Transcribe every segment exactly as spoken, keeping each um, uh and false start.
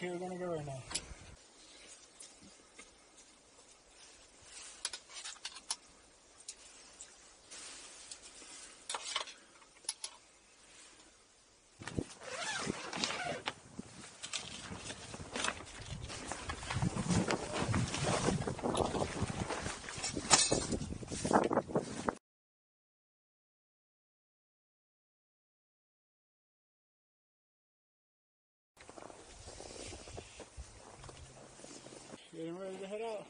here we're gonna go right now. Getting ready to head out.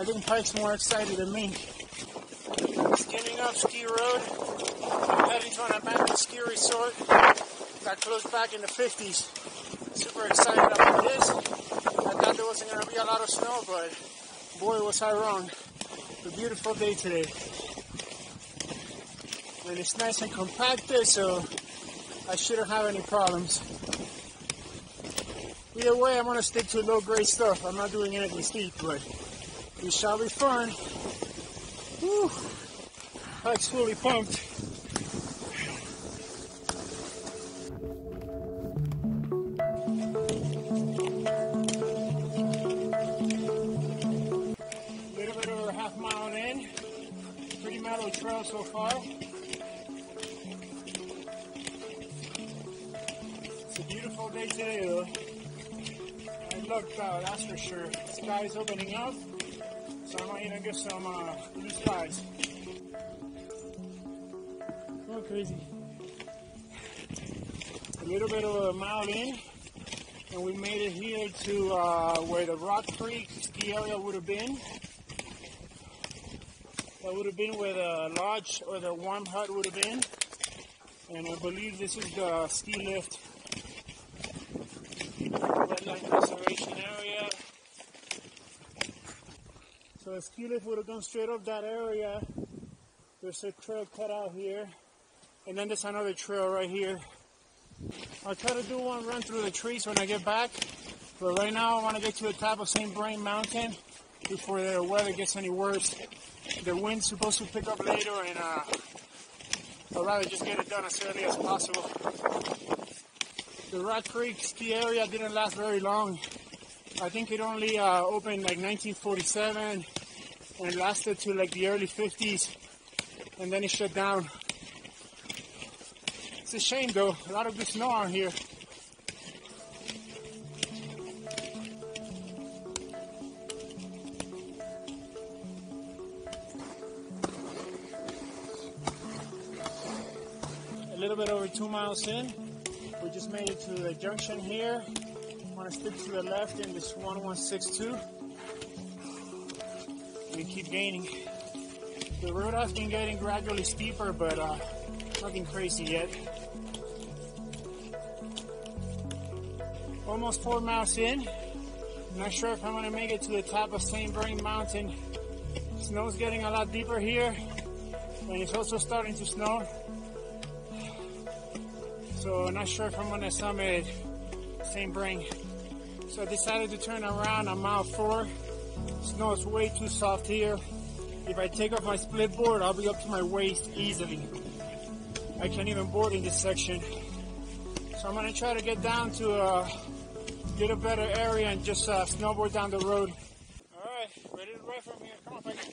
I think Pike's more excited than me. Getting off Ski Road, I'm heading to an abandoned ski resort. Got closed back in the fifties. Super excited about this. I thought there wasn't going to be a lot of snow, but boy was I wrong. It's a beautiful day today, and it's nice and compacted, so I shouldn't have any problems. Either way, I'm going to stick to low-grade stuff. I'm not doing anything steep, but it shall be fun. Whew, that's fully pumped. Trail so far. It's a beautiful day today though. I lucked out, that's for sure. The sky is opening up, so I might even get some uh, blue skies. Going crazy. A little bit of a mile in, and we made it here to uh, where the Rock Creek ski area would have been. That would have been where the lodge or the warm hut would have been. And I believe this is the ski lift. Wetland conservation area. So the ski lift would have gone straight up that area. There's a trail cut out here. And then there's another trail right here. I'll try to do one run through the trees when I get back. But right now I want to get to the top of Saint Vrain Mountain before the weather gets any worse. The wind's supposed to pick up later, and uh, I'd rather just get it done as early as possible. The Rock Creek ski area didn't last very long. I think it only uh, opened like nineteen forty-seven and lasted to like the early fifties, and then it shut down. It's a shame though, a lot of good snow out here. A little bit over two miles in, we just made it to the junction here. I'm going to stick to the left in this one one six two. We keep gaining. The road has been getting gradually steeper, but uh, nothing crazy yet. Almost four miles in. I'm not sure if I'm going to make it to the top of Saint Vrain Mountain. Snow's getting a lot deeper here, and it's also starting to snow. So I'm not sure if I'm going to summit Saint Vrain. So I decided to turn around on mile four. Snow is way too soft here. If I take off my split board, I'll be up to my waist easily. I can't even board in this section. So I'm going to try to get down to uh, get a better area and just uh, snowboard down the road. All right, ready to ride from here. Come on, Pike.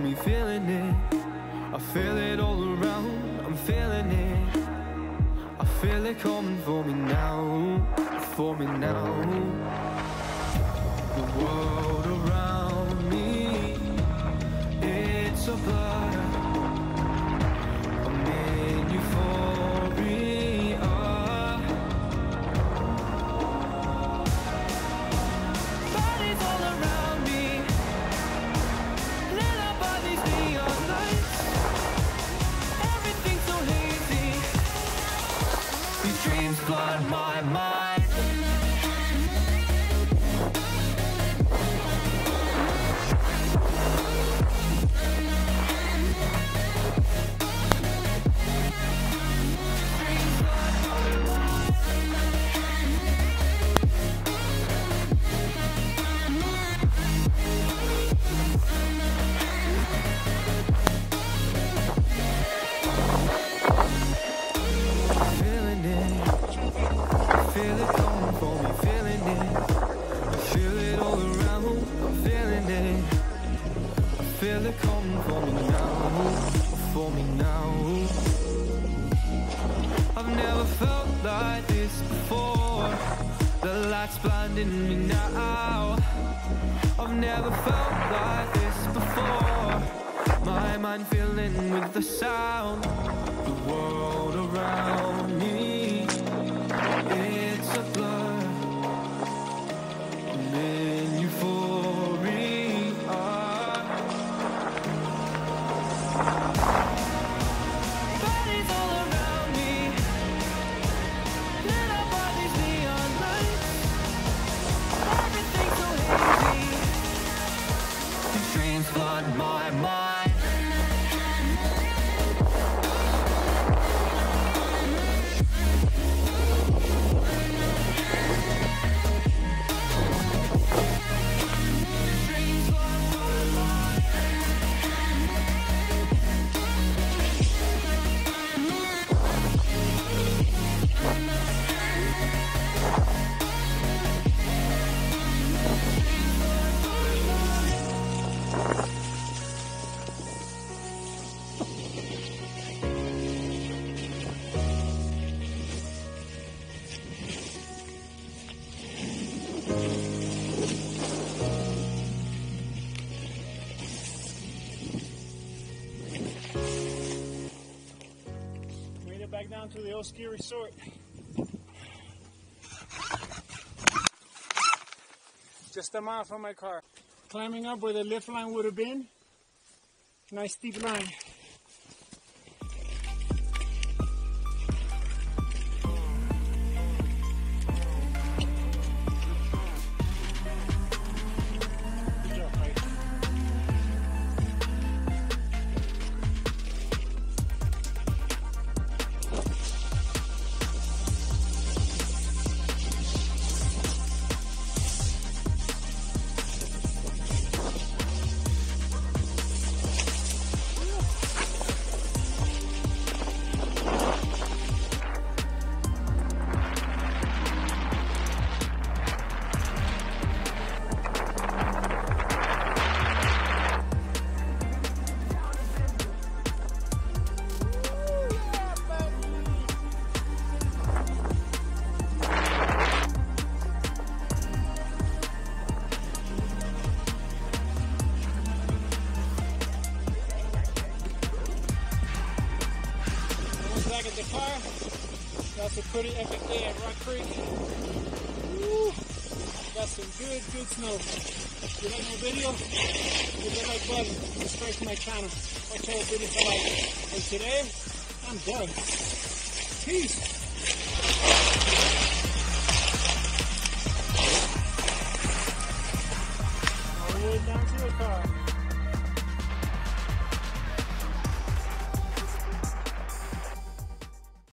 Me feeling it, I feel it all around. I'm feeling it, I feel it coming for me now, for me now. The world around me, it's a blur. I'm in euphoria. Bodies all around me. Blood, my mind. feel it coming for me now, for me now. I've never felt like this before. The light's blinding me now. I've never felt like this before. My mind filling with the sound, the world around me, it's a blur. I'm in euphoria. Bodies all around me, lit up by these neon lights. Everything's so hazy, the dreams flood my mind. Back down to the old ski resort. Just a mile from my car. Climbing up where the lift line would have been. Nice steep line. Back at the car. That's a pretty epic day at Rock Creek. Woo! Got some good, good snow. If you like my video, hit the like button. Subscribe to my channel. Watch all the videos I like. And today, I'm done. Peace! All the way down to the car.